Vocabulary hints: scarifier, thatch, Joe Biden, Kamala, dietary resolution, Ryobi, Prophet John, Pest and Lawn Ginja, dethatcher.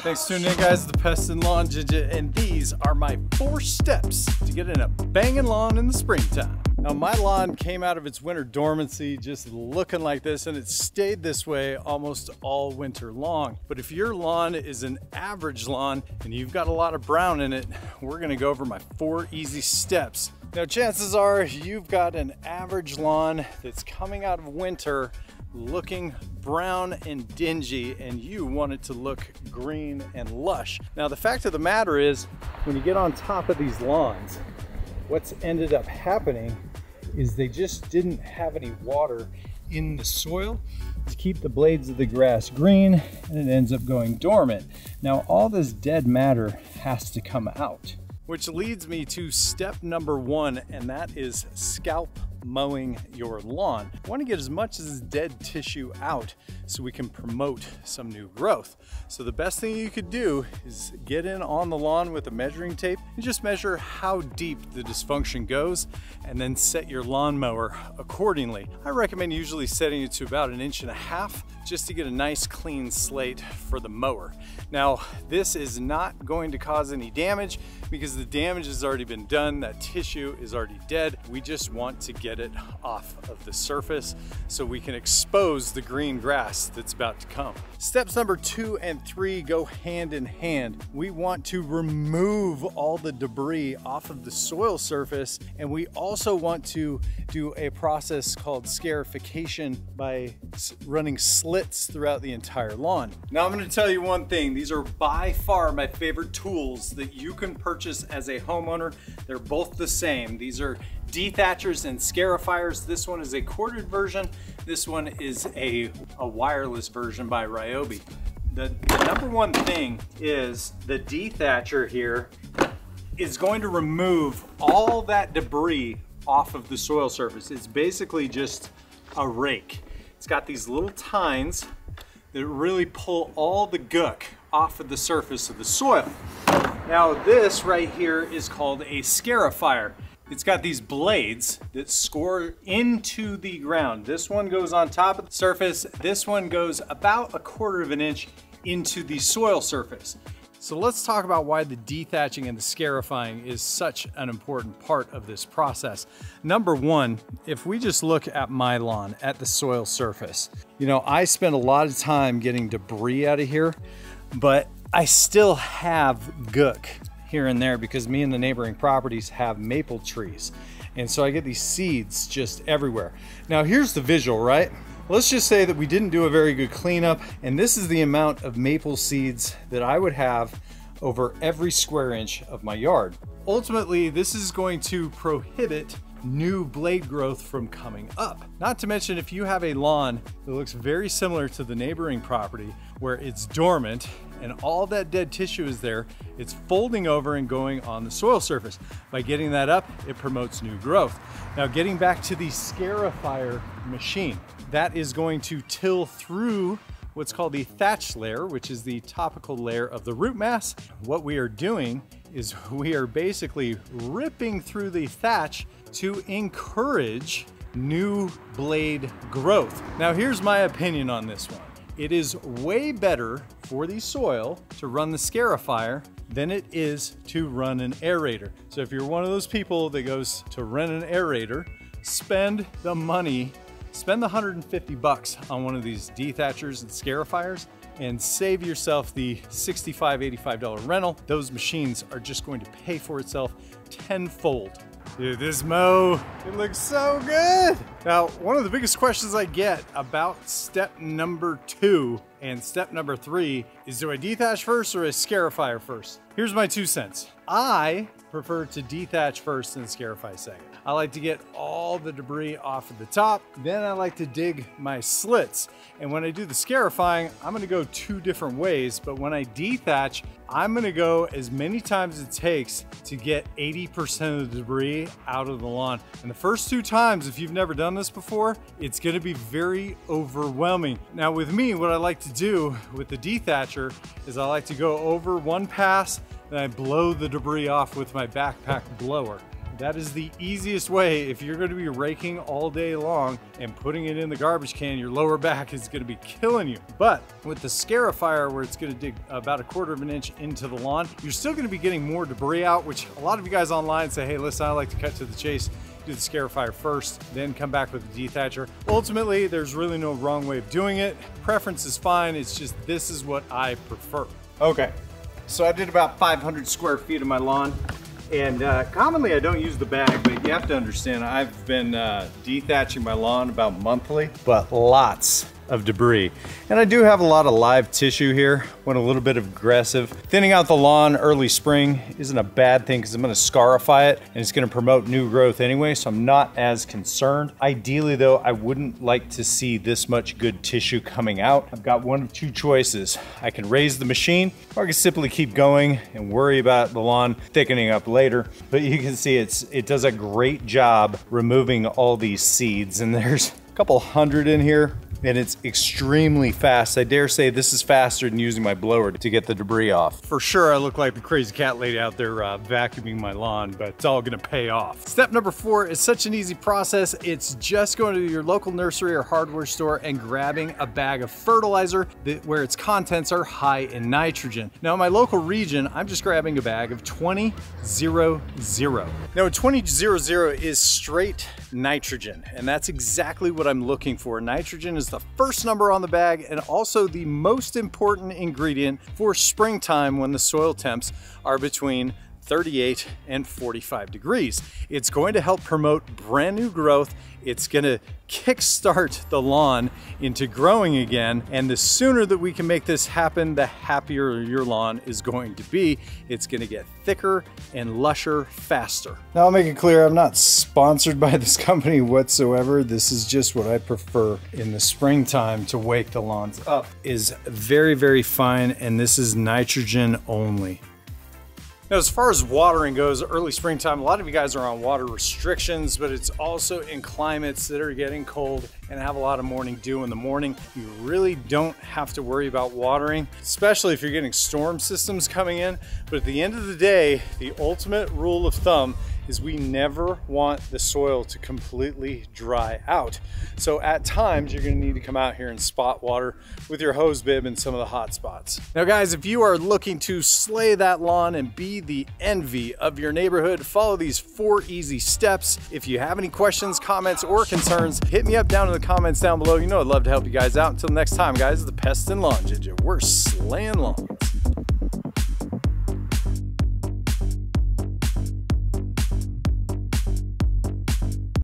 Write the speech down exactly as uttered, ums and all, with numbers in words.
Thanks for tuning in, guys. The Pest and Lawn Ginja, and these are my four steps to getting a banging lawn in the springtime. Now, my lawn came out of its winter dormancy just looking like this, and it stayed this way almost all winter long. But if your lawn is an average lawn and you've got a lot of brown in it, we're gonna go over my four easy steps. Now, chances are you've got an average lawn that's coming out of winter looking brown and dingy, and you want it to look green and lush. Now, the fact of the matter is, when you get on top of these lawns, what's ended up happening is they just didn't have any water in the soil to keep the blades of the grass green, and it ends up going dormant. Now, all this dead matter has to come out, which leads me to step number one, and that is scalp mowing your lawn. I want to get as much as dead tissue out so we can promote some new growth. So the best thing you could do is get in on the lawn with a measuring tape and just measure how deep the dysfunction goes, and then set your lawnmower accordingly. I recommend usually setting it to about an inch and a half just to get a nice clean slate for the mower. Now, this is not going to cause any damage because the damage has already been done. That tissue is already dead. We just want to get it off of the surface so we can expose the green grass that's about to come. Steps number two and three go hand in hand. We want to remove all the debris off of the soil surface, and we also want to do a process called scarification by running slits throughout the entire lawn. Now, I'm going to tell you one thing. These are by far my favorite tools that you can purchase as a homeowner. They're both the same. These are dethatchers and scarifiers. This one is a corded version. This one is a, a wireless version by Ryobi. The, the number one thing is the dethatcher here is going to remove all that debris off of the soil surface. It's basically just a rake. It's got these little tines that really pull all the gook off of the surface of the soil. Now, this right here is called a scarifier. It's got these blades that score into the ground. This one goes on top of the surface. This one goes about a quarter of an inch into the soil surface. So let's talk about why the dethatching and the scarifying is such an important part of this process. Number one, if we just look at my lawn, at the soil surface, you know, I spend a lot of time getting debris out of here, but I still have gook here and there because me and the neighboring properties have maple trees. And so I get these seeds just everywhere. Now, here's the visual, right? Let's just say that we didn't do a very good cleanup, and this is the amount of maple seeds that I would have over every square inch of my yard. Ultimately, this is going to prohibit new blade growth from coming up. Not to mention, if you have a lawn that looks very similar to the neighboring property where it's dormant and all that dead tissue is there, it's folding over and going on the soil surface. By getting that up, it promotes new growth. Now, getting back to the scarifier machine, that is going to till through what's called the thatch layer, which is the topical layer of the root mass. What we are doing is we are basically ripping through the thatch to encourage new blade growth. Now, here's my opinion on this one. It is way better for the soil to run the scarifier than it is to run an aerator. So if you're one of those people that goes to rent an aerator, spend the money, spend the one hundred fifty bucks on one of these dethatchers and scarifiers and save yourself the sixty-five dollars, eighty-five dollar rental. Those machines are just going to pay for itself tenfold. Dude, this mow, it looks so good. Now, one of the biggest questions I get about step number two and step number three is, do I dethatch first or a scarifier first? Here's my two cents. I prefer to dethatch first and scarify second. I like to get all the debris off of the top. Then I like to dig my slits. And when I do the scarifying, I'm gonna go two different ways. But when I dethatch, I'm gonna go as many times it takes to get eighty percent of the debris out of the lawn. And the first two times, if you've never done this before, it's gonna be very overwhelming. Now, with me, what I like to do with the dethatcher is I like to go over one pass, then I blow the debris off with my backpack blower. That is the easiest way. If you're going to be raking all day long and putting it in the garbage can, your lower back is going to be killing you. But with the scarifier, where it's going to dig about a quarter of an inch into the lawn, you're still going to be getting more debris out, which a lot of you guys online say, hey, listen, I like to cut to the chase. Do the scarifier first, then come back with the dethatcher. Ultimately, there's really no wrong way of doing it. Preference is fine. It's just, this is what I prefer. Okay, so I did about five hundred square feet of my lawn. And uh, commonly I don't use the bag, but you have to understand, I've been uh, dethatching my lawn about monthly, but lots of debris. And I do have a lot of live tissue here. Went a little bit aggressive. Thinning out the lawn early spring isn't a bad thing because I'm gonna scarify it and it's gonna promote new growth anyway, so I'm not as concerned. Ideally though, I wouldn't like to see this much good tissue coming out. I've got one of two choices. I can raise the machine, or I can simply keep going and worry about the lawn thickening up later. But you can see it's it does a great job removing all these seeds, and there's a couple hundred in here. And it's extremely fast. I dare say this is faster than using my blower to get the debris off. For sure, I look like the crazy cat lady out there uh, vacuuming my lawn, but it's all gonna pay off. Step number four is such an easy process. It's just going to your local nursery or hardware store and grabbing a bag of fertilizer that, where its contents are high in nitrogen. Now in my local region, I'm just grabbing a bag of twenty zero zero. Now twenty zero zero is straight nitrogen, and that's exactly what I'm looking for. Nitrogen is the first number on the bag, and also the most important ingredient for springtime when the soil temps are between thirty-eight and forty-five degrees. It's going to help promote brand new growth. It's going to kickstart the lawn into growing again. And the sooner that we can make this happen, the happier your lawn is going to be. It's going to get thicker and lusher faster. Now I'll make it clear, I'm not sponsored by this company whatsoever. This is just what I prefer in the springtime to wake the lawns up. Is very, very fine. And this is nitrogen only. Now, as far as watering goes, early springtime, a lot of you guys are on water restrictions, but it's also in climates that are getting cold and have a lot of morning dew in the morning. You really don't have to worry about watering, especially if you're getting storm systems coming in. But at the end of the day, the ultimate rule of thumb is we never want the soil to completely dry out. So at times you're gonna need to come out here and spot water with your hose bib in some of the hot spots. Now guys, if you are looking to slay that lawn and be the envy of your neighborhood, follow these four easy steps. If you have any questions, comments, or concerns, hit me up down in the comments down below. You know I'd love to help you guys out. Until next time guys, the Pest and Lawn Ginja. We're slaying lawn.